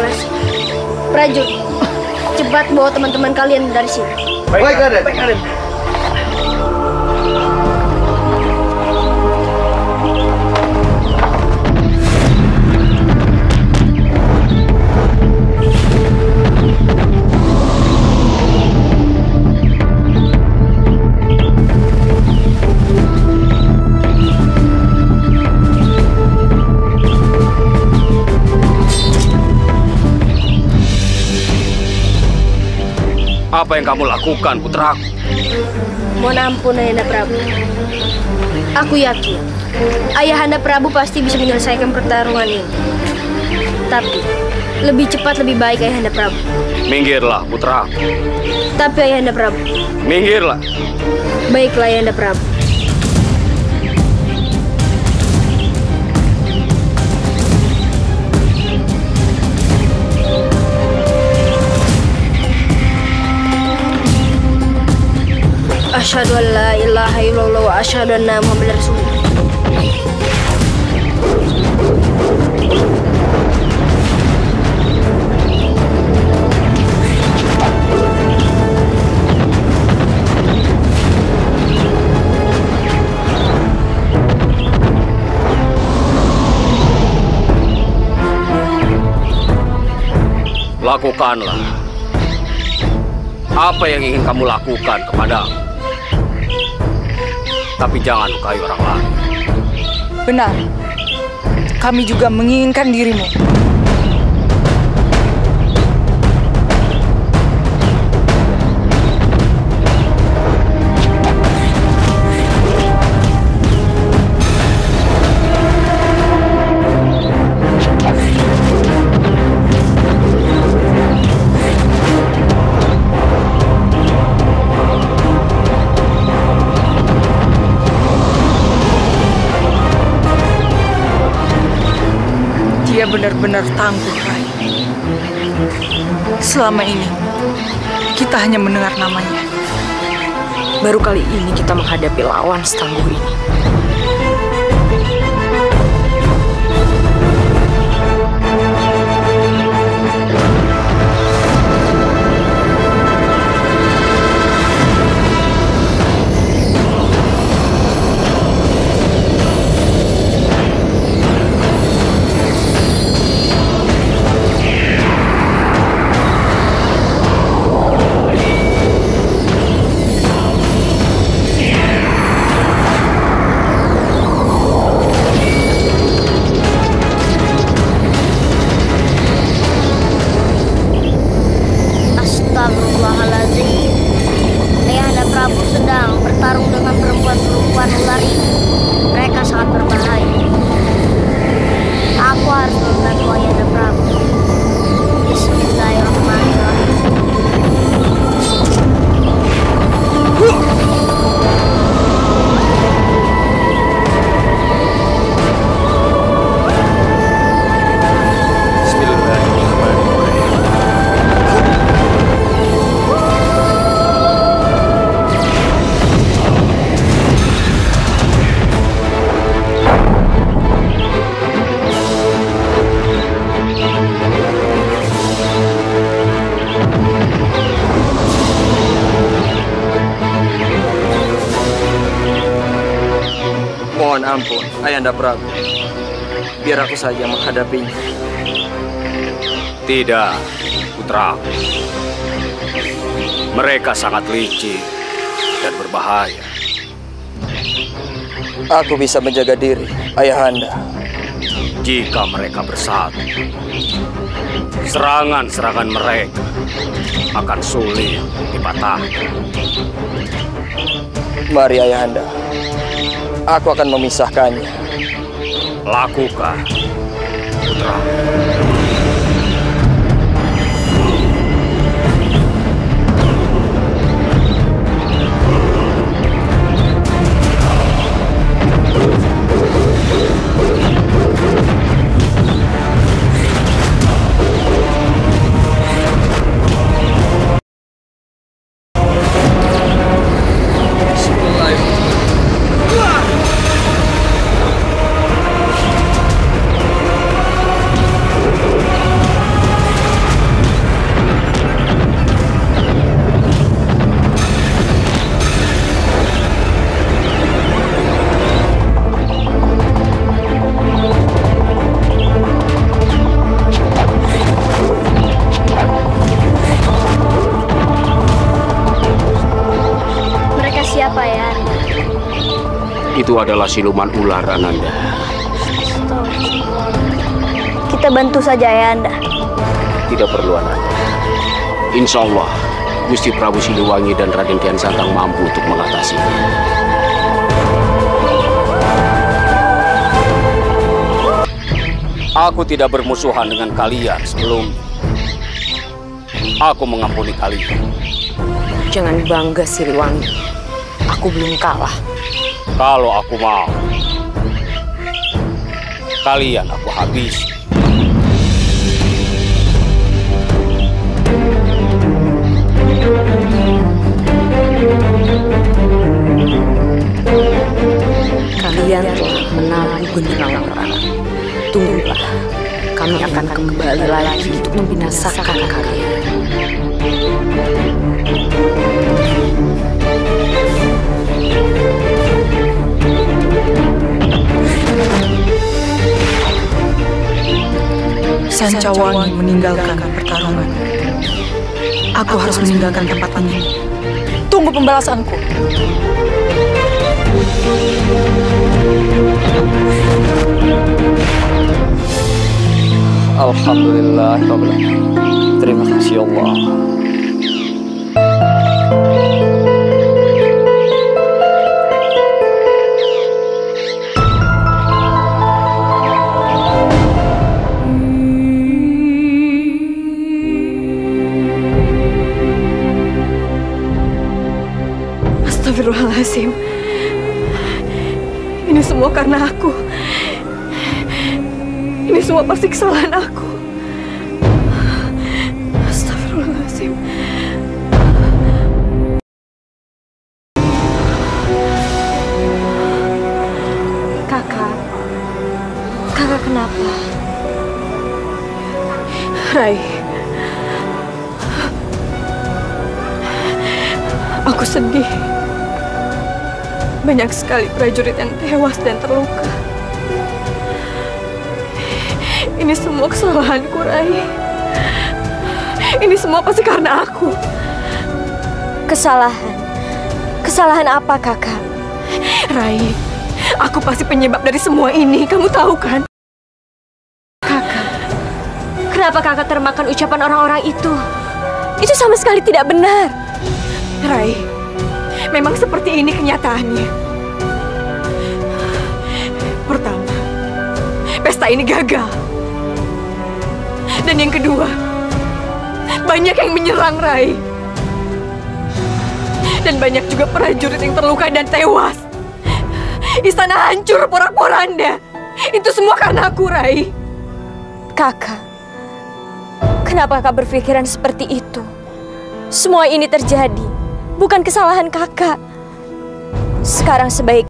Mas. Prajurit, cepat bawa teman-teman kalian dari sini. Baik, Raden. Baik, Raden. Apa yang kamu lakukan, putraku? Mohon ampun, Ayahanda Prabu. Aku yakin Ayahanda Prabu pasti bisa menyelesaikan pertarungan ini. Tapi lebih cepat lebih baik, Ayahanda Prabu. Minggirlah, putraku. Tapi Ayahanda Prabu. Minggirlah. Baiklah, Ayahanda Prabu. Asyhadu an la ilaha illallah wa asyhadu anna Muhammadar Rasulullah. Lakukanlah apa yang ingin kamu lakukan kepadaku. Tapi jangan lukai orang lain. Benar. Kami juga menginginkan dirimu. Benar-benar tangguh, Rai. Selama ini kita hanya mendengar namanya. Baru kali ini kita menghadapi lawan setangguh ini. Ampun, Ayahanda Prabu. Biar aku saja menghadapinya. Tidak, putraku. Mereka sangat licik dan berbahaya. Aku bisa menjaga diri, Ayahanda. Jika mereka bersatu, serangan-serangan mereka akan sulit dipatahkan. Mari, Ayahanda. Aku akan memisahkannya. Lakukan, putra. itu adalah siluman ular, Ananda. Kita bantu saja, Ayahanda. Tidak perlu, Ananda. Insya Allah, Gusti Prabu Siliwangi dan Raden Kian Santang mampu untuk mengatasinya. Aku tidak bermusuhan dengan kalian sebelum aku mengampuni kalian. Jangan bangga, Siliwangi. Aku belum kalah. Kalau aku mau, kalian aku habis. Kalian telah menaruh genderang-genderang. Tunggulah, kami akan kembali lagi untuk membinasakan kalian. Sancawan meninggalkan pertarungan. Aku harus meninggalkan tempat ini. Tunggu pembalasanku. Alhamdulillah, terima kasih Allah. Astagfirullahaladzim. Ini semua karena aku. Ini semua pasti kesalahan aku. Astagfirullahaladzim. Kakak kenapa? Rai, aku sedih. Banyak sekali prajurit yang tewas dan terluka. Ini semua kesalahanku, Rai. Ini semua pasti karena aku. Kesalahan? Kesalahan apa, Kakak? Rai, aku pasti penyebab dari semua ini. Kamu tahu kan? Kakak, kenapa Kakak termakan ucapan orang-orang itu? Itu sama sekali tidak benar. Rai, memang seperti ini kenyataannya. Pertama, pesta ini gagal. Dan yang kedua, banyak yang menyerang, Rai. Dan banyak juga prajurit yang terluka dan tewas. Istana hancur porak-poranda. Itu semua karena aku, Rai. Kakak, kenapa Kakak berpikiran seperti itu? Semua ini terjadi bukan kesalahan Kakak. Sekarang sebaiknya